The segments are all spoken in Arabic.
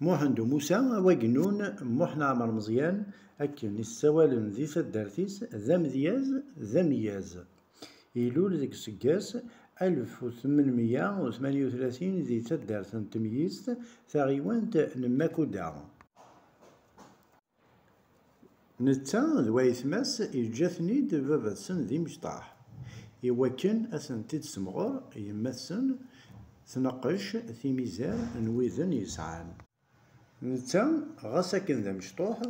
محمد موسى وجنون محنا عمر مزيان أكن السوالن ذي تدارتيس ذا مذياز ذا مياز إيلول ذيك السكاس 1838 ذي تدارت التمييز تاغيوانت نماكو داع نتا ذويثماس يجاثني باباتسن ذي مشطاح إوكن أثنتي تسمغر يماثسن تنقش في ميزان نويذن يسعان نتا غاس أكن ذا مشطوح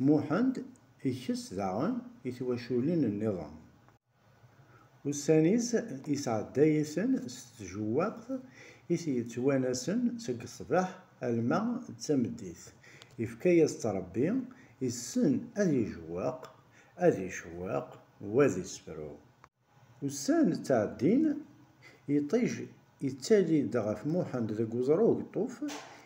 موحند يكس داعون يتواشولين النظام والسانيس يسعد دايسن ستجواقف يتوانسن سك الصباح الماء تمديث يفكيس تربي يسن أذي جواق أذي شواق وذي سبرو والسان تاع الدين يطيج يتالي دغف موحند ذا قزروق الطوف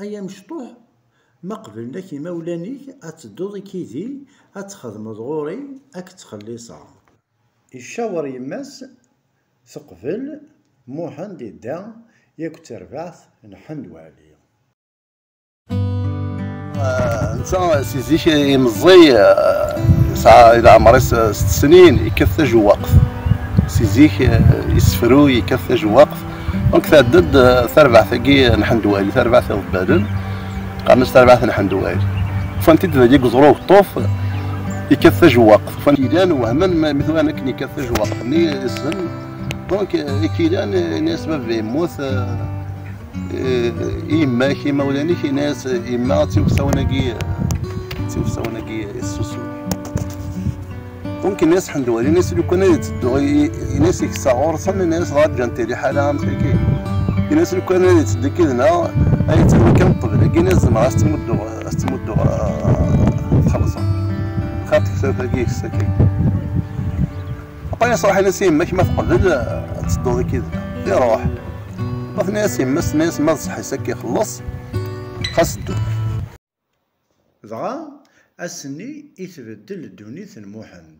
أي مشطوح ما قبلنا كي مولانيك أتدوضي كيدي أتخدم ضغوري أكتخليصا الشاور يماس ثقفل موحن دي دا يكتر بعث نحن والي إنسان سيزيش يمزي ساعة إذا عمري 6 سنين يكثج ووقف سيزيك يسفرو يكثج ووقف دونك تعدد 4 ثقي نحن والي 4 ثقي بالبدن قامس 4 نحن والي فانتي تدري قزروك طوف يكثج واقف فكيدان وهما مثل انا كني كثج واقف ني السن دونك كيدان ناس بابي موث اما كي مولاني كي ناس اما تيوصاوناكي السوسو دونك الناس حندوالي ناس لو كان يتدغي ناس يكساغور صن الناس غادي انت لي حاله مسكين الناس لو كان يتدكي هنا اي كان طبل كي ناس ما استمدوا خلصا خاطر تفاكي السكين عطاني صراحه ناس يماك ما تقبل تصدو كي يروح بغيت ناس يمس ناس ما تصحي سكي يخلص خاص الدو دغا اسني يتبدل الدونيث الموحد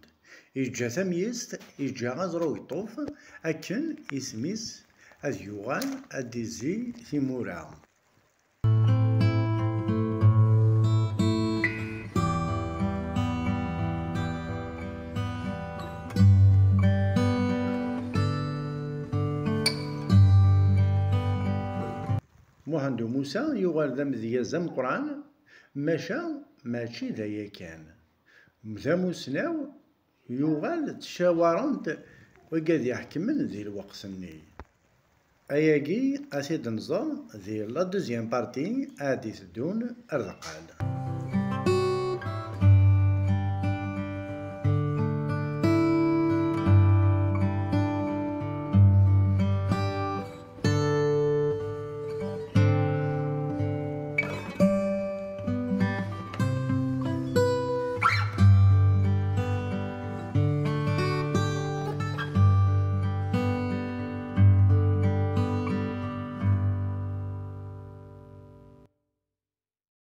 يجا تمييست يجا غزرو يطوف اكن يسميس ازيوغان اديزي ثيمورا محمد موسى يغال ذا مذياز ذا القرآن ماشا ماشي ذايا كان ذا موسناو يغال تشاورنت وقد يحكمن ذي الوقت ني أياكي أسيد نزار ذي لا دوزيام بارتي أدي تدون الرقال